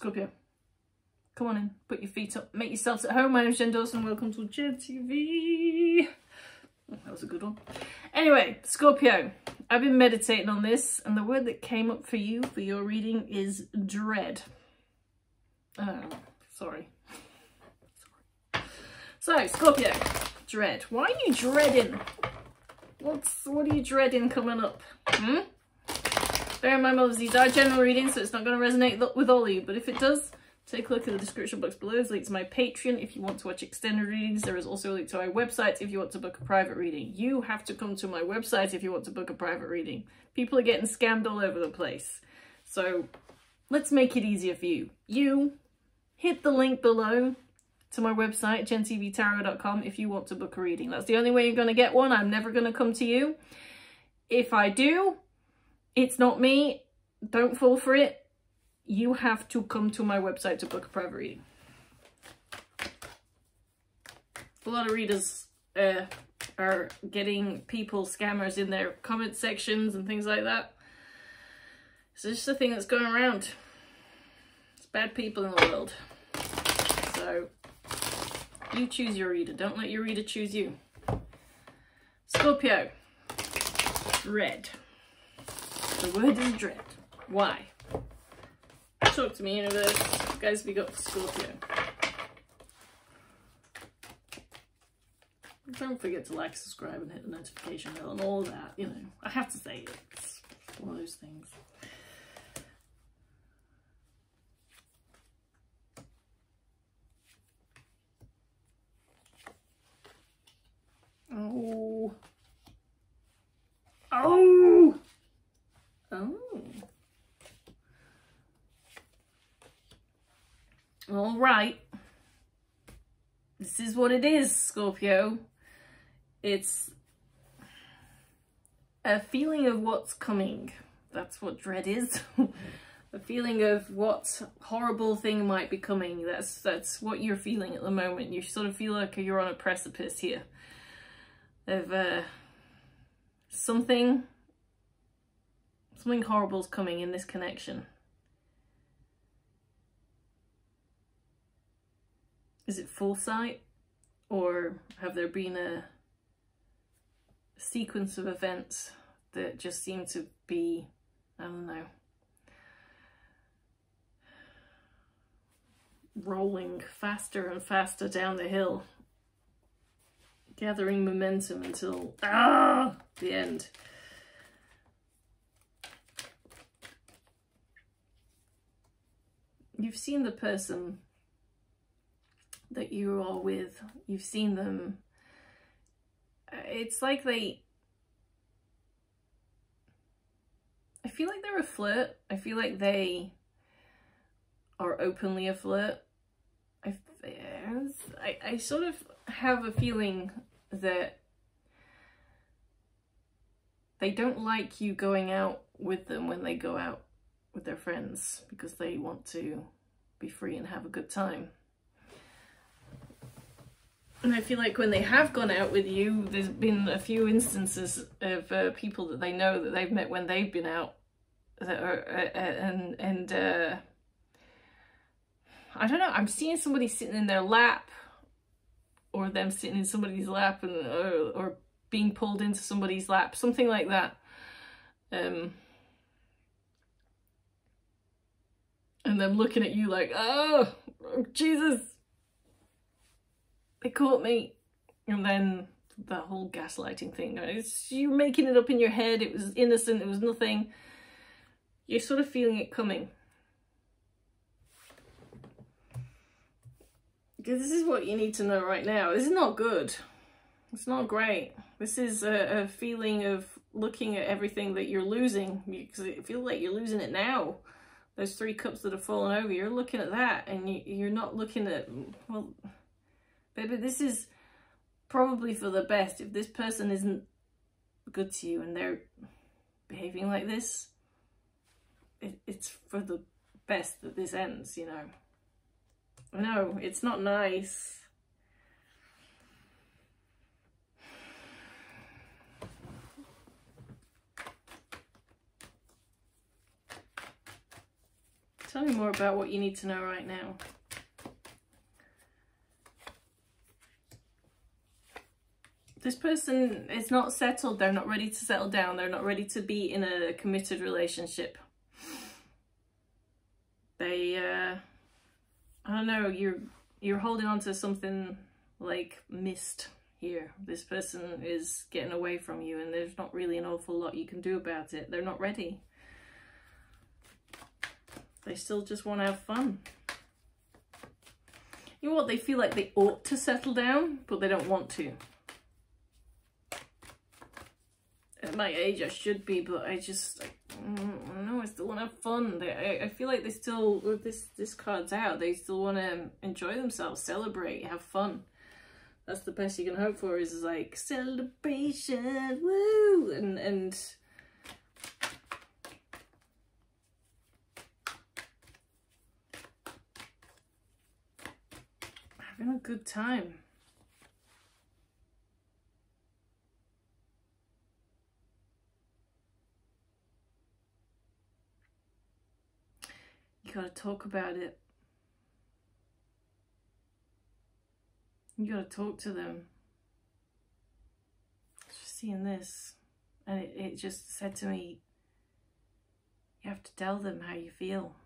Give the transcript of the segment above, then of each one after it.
Scorpio, come on in, put your feet up, make yourselves at home. My name's Jen Dawson, welcome to Jen TV. Oh, that was a good one. Anyway, Scorpio, I've been meditating on this, and the word that came up for you for your reading is dread. Oh, sorry. So, Scorpio, dread. Why are you dreading? What are you dreading coming up? Hmm? Bear in mind, well, these are general readings, so it's not going to resonate with all of you. But if it does, take a look at the description box below. There's a link to my Patreon if you want to watch extended readings. There is also a link to my website if you want to book a private reading. You have to come to my website if you want to book a private reading. People are getting scammed all over the place. So let's make it easier for you. You hit the link below to my website, GentVTarot.com, if you want to book a reading. That's the only way you're going to get one. I'm never going to come to you. If I do, it's not me. Don't fall for it. You have to come to my website to book a private reading. A lot of readers are getting people, scammers, in their comment sections and things like that. It's just a thing that's going around. It's bad people in the world. So you choose your reader. Don't let your reader choose you. Scorpio, dread. The word is dread. Why? Talk to me, universe. Guys, we got Scorpio. Don't forget to like, subscribe, and hit the notification bell and all that. You know, I have to say it. It's one of those things. Oh. Oh. Oh. All right. This is what it is, Scorpio. It's a feeling of what's coming. That's what dread is. A feeling of what horrible thing might be coming. That's what you're feeling at the moment. You sort of feel like you're on a precipice here of something horrible's coming in this connection. Is it foresight, or have there been a sequence of events that just seem to be, I don't know, rolling faster and faster down the hill, gathering momentum until the end? You've seen the person that you are with, you've seen them. It's like I feel like they're a flirt. I feel like they are openly a flirt. I sort of have a feeling that they don't like you going out with them when they go out with their friends, because they want to be free and have a good time. And I feel like when they have gone out with you, there's been a few instances of people that they know that they've met when they've been out, that are and I don't know. I'm seeing somebody sitting in their lap, or them sitting in somebody's lap, and or being pulled into somebody's lap, something like that. And them looking at you like, oh, Jesus. They caught me. And then the whole gaslighting thing. It's you making it up in your head. It was innocent. It was nothing. You're sort of feeling it coming. Because this is what you need to know right now. This is not good. It's not great. This is a feeling of looking at everything that you're losing. Because it feels like you're losing it now. Those 3 cups that have fallen over. You're looking at that. And you're not looking at... well. But this is probably for the best. If this person isn't good to you and they're behaving like this, it's for the best that this ends, you know. No, it's not nice. Tell me more about what you need to know right now. This person is not settled. They're not ready to settle down. They're not ready to be in a committed relationship. They, I don't know, you're holding on to something like mist here. This person is getting away from you and there's not really an awful lot you can do about it. They're not ready. They still just want to have fun. You know what? They feel like they ought to settle down, but they don't want to. At my age, I should be, but I just, I don't know, I still want to have fun. I feel like they still, well, this card's out, they still want to enjoy themselves, celebrate, have fun. That's the best you can hope for, is like, celebration, woo! And having a good time. You gotta talk about it. You gotta talk to them. Just seeing this, and it just said to me, you have to tell them how you feel.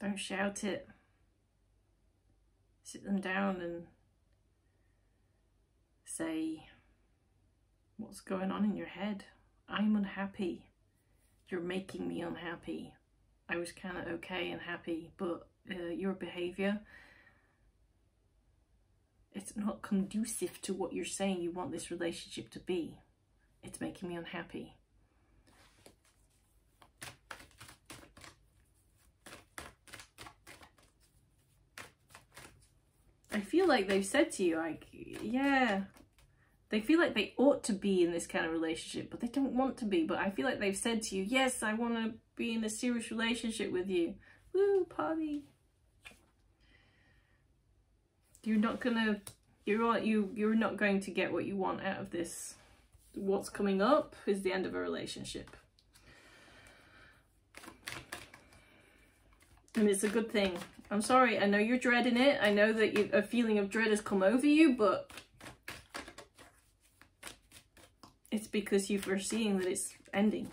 Don't shout it. Sit them down and say what's going on in your head. I'm unhappy. You're making me unhappy. I was kind of okay and happy, but your behaviour, it's not conducive to what you're saying you want this relationship to be. It's making me unhappy. I feel like they've said to you, like, yeah, they feel like they ought to be in this kind of relationship, but they don't want to be. But I feel like they've said to you, yes, I want to be in a serious relationship with you. Woo, party. You're not going to get what you want out of this. What's coming up is the end of a relationship. And it's a good thing. I'm sorry, I know you're dreading it. I know that a feeling of dread has come over you, but it's because you're foreseeing that it's ending.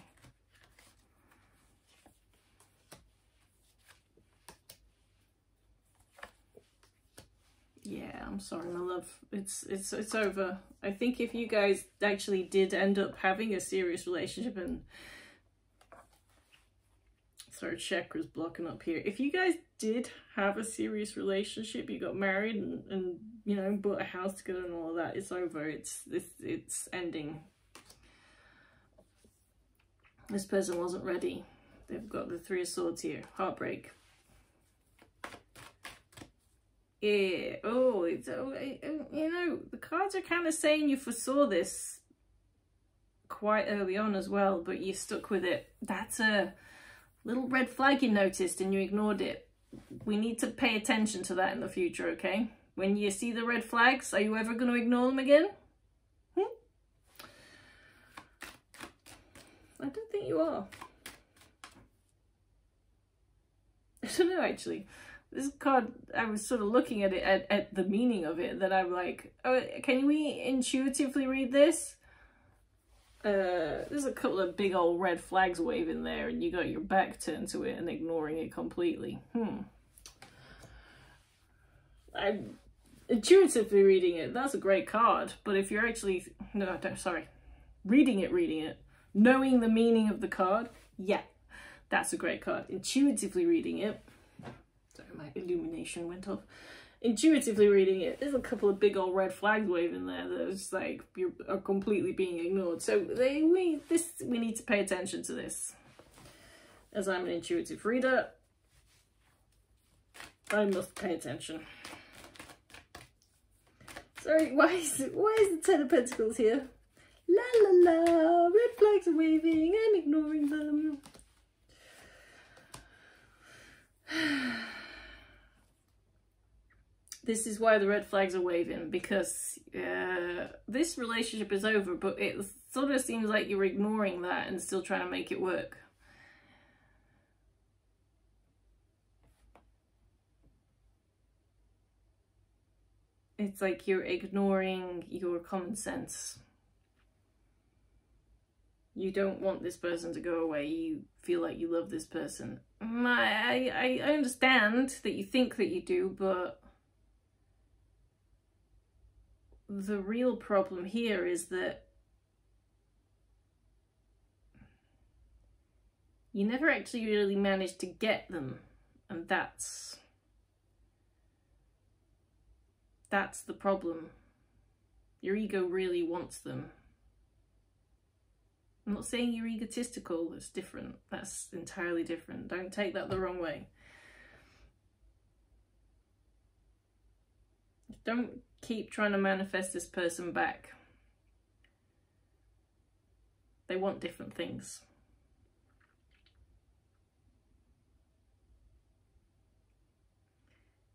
Yeah, I'm sorry, my love. It's over. I think if you guys actually did end up having a serious relationship, and sorry, chakra's blocking up here. If you guys did have a serious relationship, you got married and you know, bought a house together and all of that, it's over. It's ending. This person wasn't ready. They've got the Three of Swords here. Heartbreak. Yeah. Oh, it's, you know, the cards are kind of saying you foresaw this quite early on as well, but you stuck with it. That's a little red flag you noticed and you ignored it. We need to pay attention to that in the future, okay? When you see the red flags, are you ever going to ignore them again? I don't think you are. I don't know, actually. This card, I was sort of looking at it, at the meaning of it, that I'm like, oh, can we intuitively read this? There's a couple of big old red flags waving there, and you got your back turned to it and ignoring it completely. I'm intuitively reading it. That's a great card. But if you're actually... No, don't, sorry. Reading it. Knowing the meaning of the card, yeah, that's a great card. Intuitively reading it, sorry, my illumination went off. Intuitively reading it, there's a couple of big old red flags waving there that are just like, you are completely being ignored. So we need to pay attention to this. As I'm an intuitive reader, I must pay attention. Sorry, why is the Ten of Pentacles here? La la la, red flags are waving and ignoring them. This is why the red flags are waving, because this relationship is over, but it sort of seems like you're ignoring that and still trying to make it work. It's like you're ignoring your common sense. You don't want this person to go away. You feel like you love this person. I understand that you think that you do, but the real problem here is that you never actually really managed to get them, and that's the problem. Your ego really wants them. I'm not saying you're egotistical, that's different. That's entirely different. Don't take that the wrong way. Don't keep trying to manifest this person back. They want different things.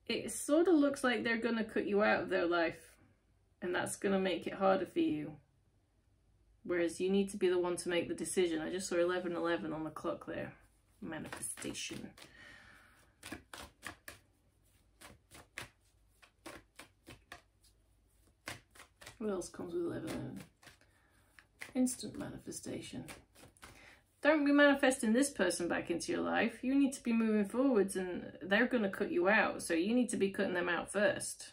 It sort of looks like they're going to cut you out of their life, and that's going to make it harder for you. Whereas you need to be the one to make the decision. I just saw 11:11 on the clock there. Manifestation. What else comes with 11:11? Instant manifestation. Don't be manifesting this person back into your life. You need to be moving forwards, and they're going to cut you out. So you need to be cutting them out first.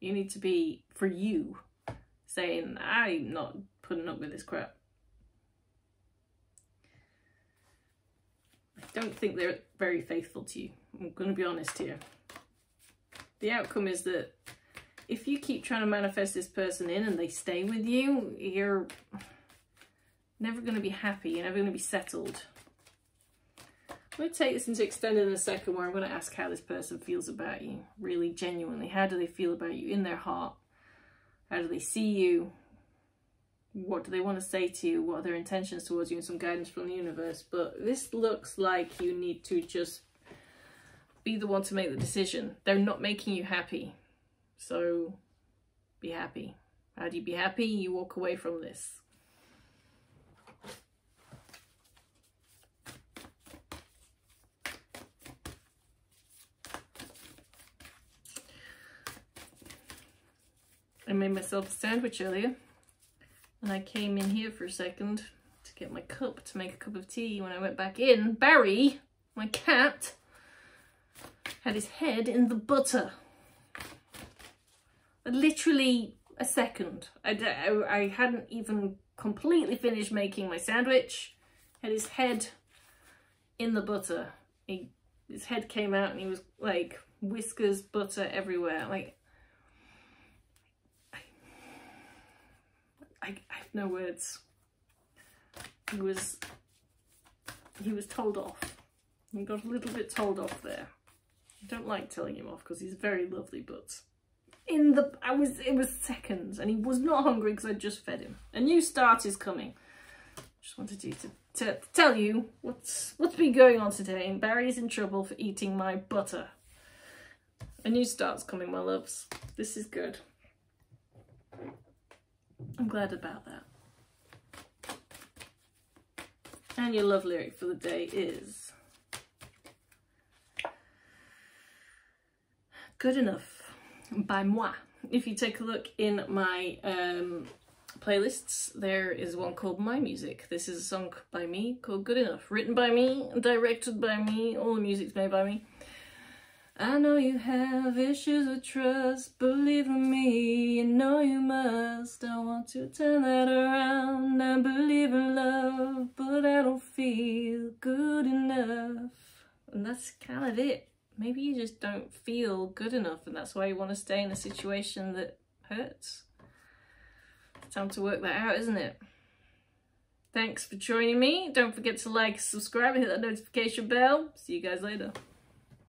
You need to be, for you, saying, I'm not putting up with this crap. I don't think they're very faithful to you. I'm going to be honest here. The outcome is that if you keep trying to manifest this person in and they stay with you, you're never going to be happy. You're never going to be settled. I'm going to take this into extended in a second, where I'm going to ask how this person feels about you. Really genuinely. How do they feel about you in their heart? How do they see you? What do they want to say to you? What are their intentions towards you? And some guidance from the universe. But this looks like you need to just be the one to make the decision. They're not making you happy. So be happy. How do you be happy? You walk away from this. I made myself a sandwich earlier, and I came in here for a second to get my cup to make a cup of tea. When I went back in, Barry, my cat, had his head in the butter. Literally a second. I hadn't even completely finished making my sandwich. Had his head in the butter. His head came out, and he was like whiskers, butter everywhere. Like, I have no words. He was told off. He got a little bit told off there. I don't like telling him off because he's very lovely, but it was seconds, and he was not hungry because I just fed him. A new start is coming. Just wanted to tell you what's been going on today, and Barry's in trouble for eating my butter. A new start's coming, my loves. This is good. I'm glad about that. And your love lyric for the day is Good Enough by Moi. If you take a look in my playlists, there is one called My Music. This is a song by me called Good Enough, written by me, directed by me, all the music's made by me. I know you have issues with trust, believe in me, you know you must. I want to turn that around, I believe in love, but I don't feel good enough. And that's kind of it. Maybe you just don't feel good enough, and that's why you want to stay in a situation that hurts. It's time to work that out, isn't it? Thanks for joining me. Don't forget to like, subscribe, and hit that notification bell. See you guys later.